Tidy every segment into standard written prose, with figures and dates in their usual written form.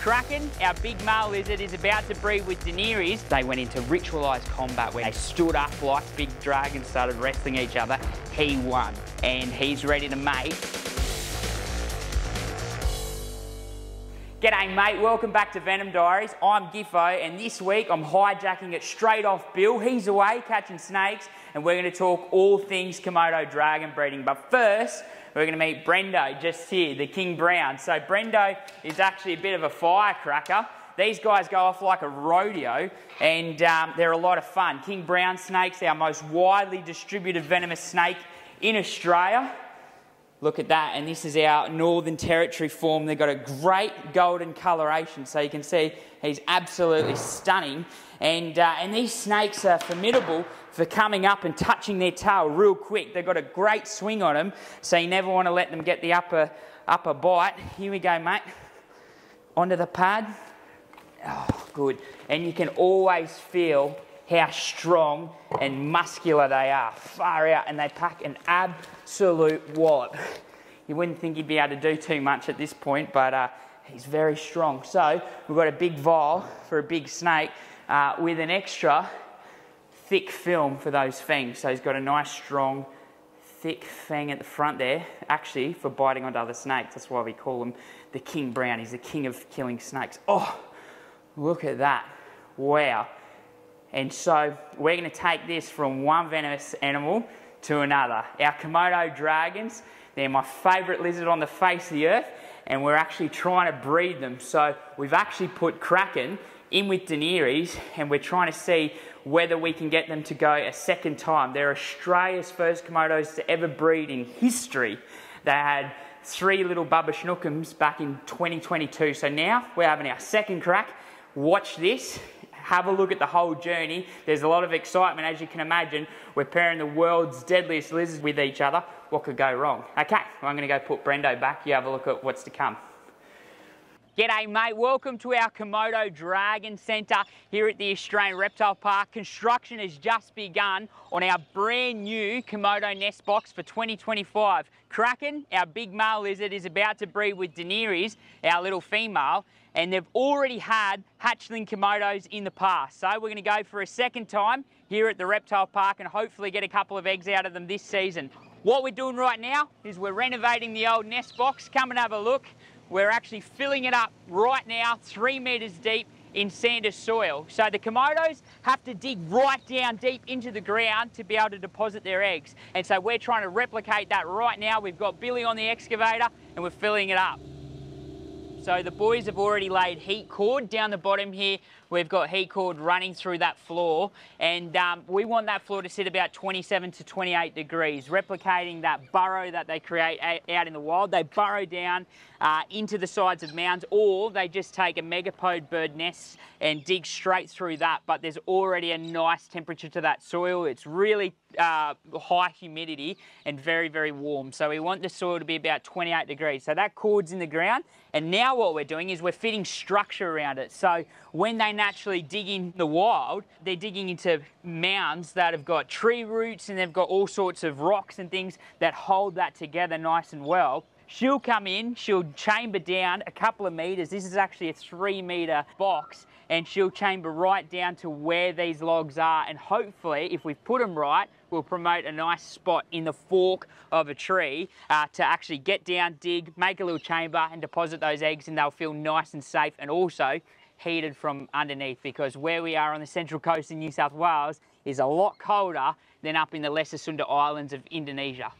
Kraken, our big male lizard, is about to breed with Daenerys. They went into ritualised combat where they stood up like big dragons, started wrestling each other. He won, and he's ready to mate. G'day mate, welcome back to Venom Diaries. I'm Giffo, and this week I'm hijacking it straight off Bill. He's away catching snakes, and we're going to talk all things Komodo dragon breeding. But first, we're going to meet Brendo just here, the King Brown. So Brendo is actually a bit of a firecracker. These guys go off like a rodeo, and they're a lot of fun. King Brown snakes, our most widely distributed venomous snake in Australia. Look at that, and this is our Northern Territory form. They've got a great golden coloration, so you can see he's absolutely stunning. And these snakes are formidable for coming up and touching their tail real quick. They've got a great swing on them, so you never want to let them get the upper bite. Here we go, mate. Onto the pad. Oh, good. And you can always feel how strong and muscular they are, far out, and they pack an absolute wallop. You wouldn't think he'd be able to do too much at this point, but he's very strong. So we've got a big vial for a big snake with an extra thick film for those fangs. So he's got a nice, strong, thick fang at the front there, actually, for biting onto other snakes. That's why we call him the King Brown. He's the king of killing snakes. Oh, look at that. Wow. And so we're going to take this from one venomous animal to another. Our Komodo dragons, they're my favourite lizard on the face of the earth, and we're actually trying to breed them. So we've actually put Kraken in with Daenerys, and we're trying to see whether we can get them to go a second time. They're Australia's first Komodos to ever breed in history. They had 3 little Bubba Schnookums back in 2022. So now we're having our second crack. Watch this. Have a look at the whole journey. There's a lot of excitement, as you can imagine. We're pairing the world's deadliest lizards with each other. What could go wrong? Okay, well, I'm going to go put Brendo back. You have a look at what's to come. G'day mate, welcome to our Komodo Dragon Centre here at the Australian Reptile Park. Construction has just begun on our brand new Komodo nest box for 2025. Kraken, our big male lizard, is about to breed with Daenerys, our little female, and they've already had hatchling Komodos in the past. So we're going to go for a second time here at the Reptile Park and hopefully get a couple of eggs out of them this season. What we're doing right now is we're renovating the old nest box. Come and have a look. We're actually filling it up right now, 3 metres deep in sandy soil. So the Komodos have to dig right down deep into the ground to be able to deposit their eggs. And so we're trying to replicate that right now. We've got Billy on the excavator and we're filling it up. So the boys have already laid heat cord down the bottom here. We've got heat cord running through that floor, and we want that floor to sit about 27 to 28 degrees, replicating that burrow that they create out in the wild. They burrow down into the sides of mounds, or they just take a megapode bird nest and dig straight through that, but there's already a nice temperature to that soil. It's really high humidity and very, very warm. So we want the soil to be about 28 degrees. So that cord's in the ground, and now what we're doing is we're fitting structure around it. So when they naturally dig in the wild, they're digging into mounds that have got tree roots and they've got all sorts of rocks and things that hold that together nice and well. She'll come in, she'll chamber down a couple of metres. This is actually a 3 metre box, and she'll chamber right down to where these logs are, and hopefully, if we've put them right, we'll promote a nice spot in the fork of a tree to actually get down, dig, make a little chamber and deposit those eggs, and they'll feel nice and safe, and also heated from underneath, because where we are on the Central Coast in New South Wales is a lot colder than up in the Lesser Sunda Islands of Indonesia.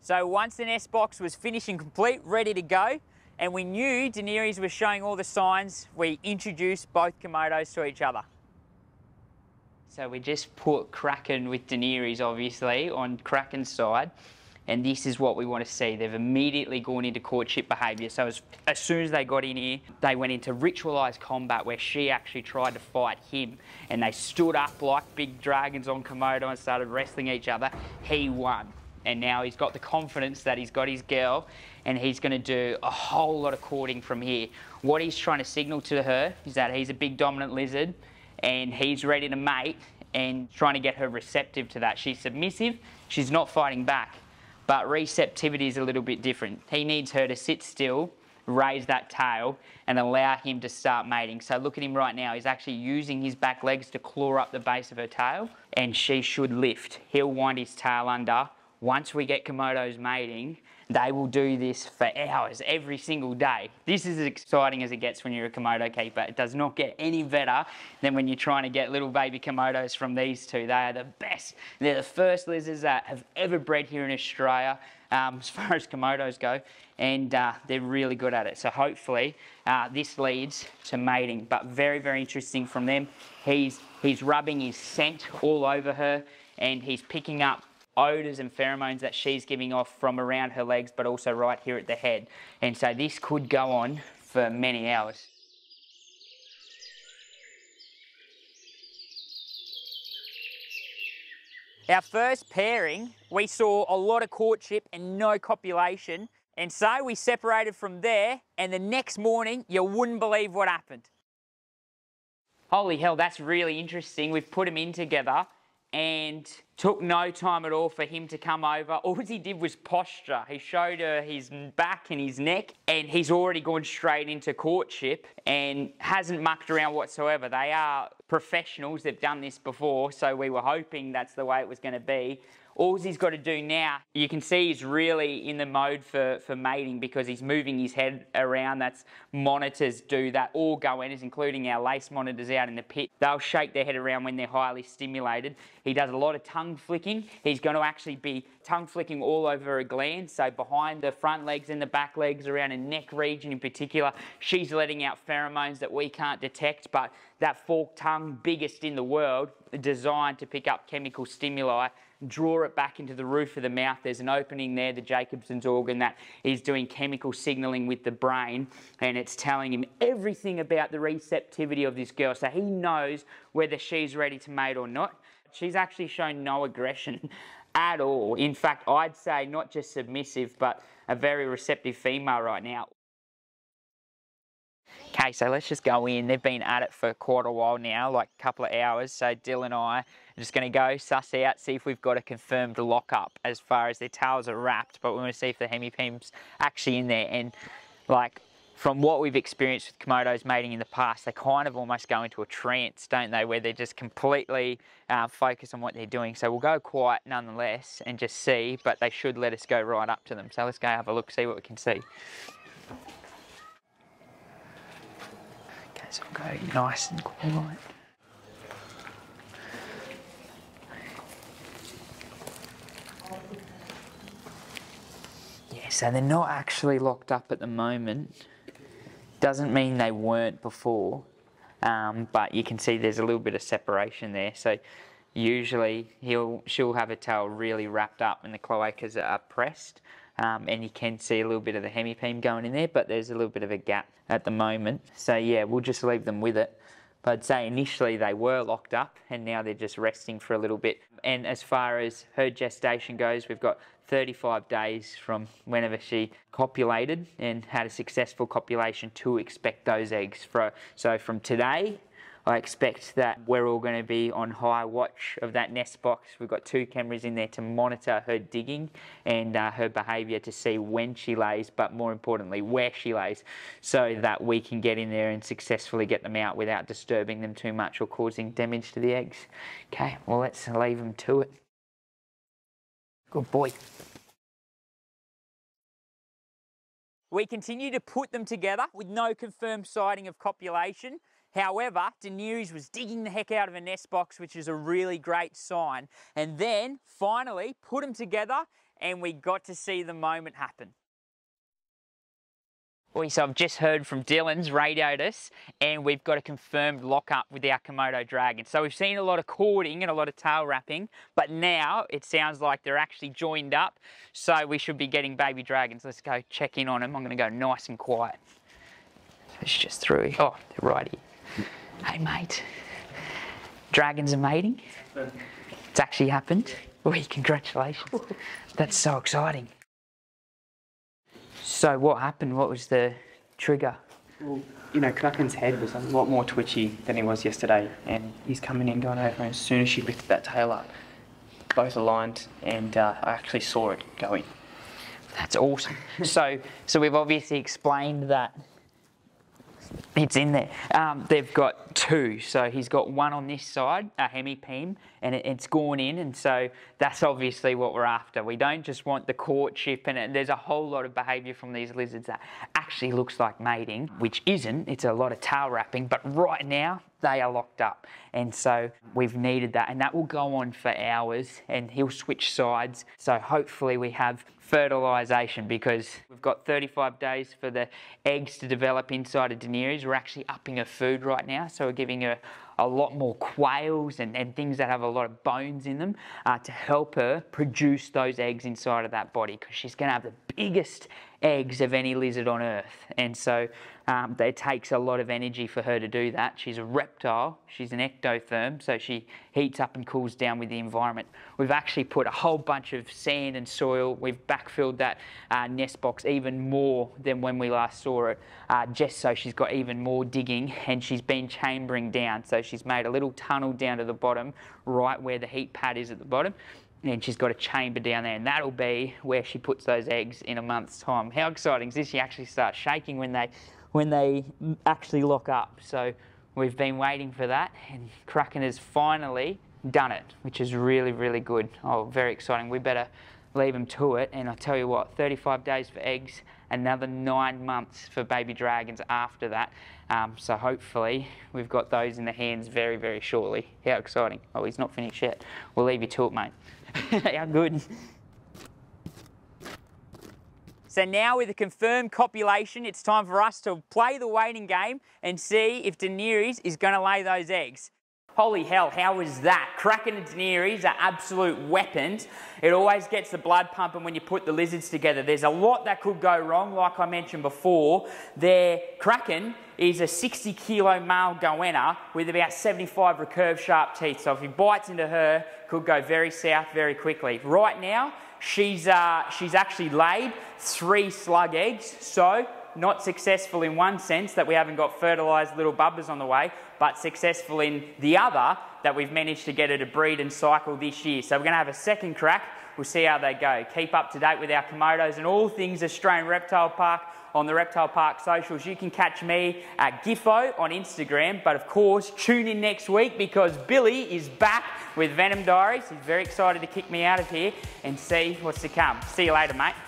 So once the nest box was finished and complete, ready to go, and we knew Daenerys was showing all the signs, we introduced both Komodos to each other. So we just put Kraken with Daenerys, obviously, on Kraken's side, and this is what we want to see. They've immediately gone into courtship behaviour. So as soon as they got in here, they went into ritualised combat where she actually tried to fight him, and they stood up like big dragons on Komodo and started wrestling each other. He won. And now he's got the confidence that he's got his girl, and he's going to do a whole lot of courting from here. What he's trying to signal to her is that he's a big dominant lizard and he's ready to mate, and trying to get her receptive to that. She's submissive, she's not fighting back, but receptivity is a little bit different. He needs her to sit still raise that tail and allow him to start mating. So look at him right now. He's actually using his back legs to claw up the base of her tail, and she should lift. He'll wind his tail under. Once we get Komodos mating, they will do this for hours every single day. This is as exciting as it gets when you're a Komodo keeper. It does not get any better than when you're trying to get little baby Komodos from these two. They are the best. They're the first lizards that have ever bred here in Australia as far as Komodos go, and they're really good at it. So hopefully this leads to mating, but very, very interesting from them. He's rubbing his scent all over her, and he's picking up odors and pheromones that she's giving off from around her legs, but also right here at the head. And so this could go on for many hours. Our first pairing, we saw a lot of courtship and no copulation. And so we separated from there, and the next morning, you wouldn't believe what happened. Holy hell, that's really interesting. We've put them in together, and took no time at all for him to come over. All he did was posture. He showed her his back and his neck, and he's already gone straight into courtship and hasn't mucked around whatsoever. They are professionals. They've done this before, so we were hoping that's the way it was going to be. All he's got to do now, you can see he's really in the mode for mating, because he's moving his head around. That's monitors do that. All goannas, including our lace monitors out in the pit, they'll shake their head around when they're highly stimulated. He does a lot of tongue flicking. He's going to actually be tongue flicking all over her gland, so behind the front legs and the back legs, around her neck region in particular. She's letting out pheromones that we can't detect, but that forked tongue, biggest in the world, designed to pick up chemical stimuli, draw it back into the roof of the mouth. There's an opening there, the Jacobson's organ, that is doing chemical signalling with the brain, and it's telling him everything about the receptivity of this girl. So he knows whether she's ready to mate or not. She's actually shown no aggression at all. In fact, I'd say not just submissive, but a very receptive female right now. Okay, so let's just go in. They've been at it for quite a while now, like a couple of hours. So Dyl and I are just going to go suss out, see if we've got a confirmed lockup as far as their tails are wrapped. But we want to see if the hemipene's actually in there. And like from what we've experienced with Komodos mating in the past, they kind of almost go into a trance, don't they? Where they're just completely focused on what they're doing. So we'll go quiet nonetheless and just see, but they should let us go right up to them. So let's go have a look, see what we can see. So go nice and quiet. Yeah, so they're not actually locked up at the moment. Doesn't mean they weren't before, but you can see there's a little bit of separation there. So usually she'll have her tail really wrapped up and the cloacas are pressed. And you can see a little bit of the hemipene going in there, but there's a little bit of a gap at the moment. So yeah, we'll just leave them with it. But I'd say initially they were locked up, and now they're just resting for a little bit. And as far as her gestation goes, we've got 35 days from whenever she copulated and had a successful copulation to expect those eggs. So from today, I expect that we're all going to be on high watch of that nest box. We've got two cameras in there to monitor her digging and her behaviour, to see when she lays, but more importantly, where she lays, so that we can get in there and successfully get them out without disturbing them too much or causing damage to the eggs. Okay, well, let's leave them to it. Good boy. We continue to put them together with no confirmed sighting of copulation. However, Daenerys was digging the heck out of a nest box, which is a really great sign. And then, finally, put them together, and we got to see the moment happen. So I've just heard from Dylan's radioed us, and we've got a confirmed lockup with our Komodo dragon. So we've seen a lot of cording and a lot of tail wrapping, but now it sounds like they're actually joined up, so we should be getting baby dragons. Let's go check in on them. I'm going to go nice and quiet. It's just through. Oh, they're right here. Hey mate, dragons are mating. It's actually happened. Wee, congratulations. That's so exciting. So what happened? What was the trigger? Well, you know, Kraken's head was a lot more twitchy than he was yesterday, and he's coming in, going over, and as soon as she lifted that tail up, both aligned, and I actually saw it going. That's awesome. So we've obviously explained that it's in there. They've got two. So he's got one on this side, a hemipene, and it's gone in. And so that's obviously what we're after. We don't just want the courtship, and there's a whole lot of behaviour from these lizards that actually looks like mating, which isn't. It's a lot of tail wrapping. But right now, they are locked up. And so we've needed that. And that will go on for hours, and he'll switch sides. So hopefully we have fertilisation, because we've got 35 days for the eggs to develop inside of Daenerys. We're actually upping her food right now. So we're giving her a lot more quails and things that have a lot of bones in them to help her produce those eggs inside of that body, because she's going to have the biggest eggs of any lizard on earth. And so it takes a lot of energy for her to do that. She's a reptile, she's an ectotherm, so she heats up and cools down with the environment. We've actually put a whole bunch of sand and soil. We've backfilled that nest box even more than when we last saw it, just so she's got even more digging, and she's been chambering down. So she's made a little tunnel down to the bottom, right where the heat pad is at the bottom, and she's got a chamber down there, and that'll be where she puts those eggs in a month's time. How exciting is this? She actually starts shaking when they actually lock up. So we've been waiting for that, and Kraken has finally done it, which is really, really good. Oh, very exciting. We better leave them to it. And I tell you what, 35 days for eggs, another 9 months for baby dragons after that. So hopefully we've got those in the hands very, very shortly. How exciting. Oh, he's not finished yet. We'll leave you to it, mate. How good. So now with a confirmed copulation, it's time for us to play the waiting game and see if Daenerys is going to lay those eggs. Holy hell, how was that? Kraken and Daenerys are absolute weapons. It always gets the blood pumping when you put the lizards together. There's a lot that could go wrong, like I mentioned before. Their Kraken is a 60-kilo male goanna with about 75 recurve sharp teeth. So if he bites into her, could go very south very quickly. Right now, she's actually laid 3 slug eggs, so not successful in one sense that we haven't got fertilised little bubbers on the way, but successful in the other that we've managed to get her to breed and cycle this year. So we're going to have a second crack. We'll see how they go. Keep up to date with our Komodos and all things Australian Reptile Park on the Reptile Park socials. You can catch me at Giffo on Instagram, but of course, tune in next week because Billy is back with Venom Diaries. He's very excited to kick me out of here and see what's to come. See you later, mate.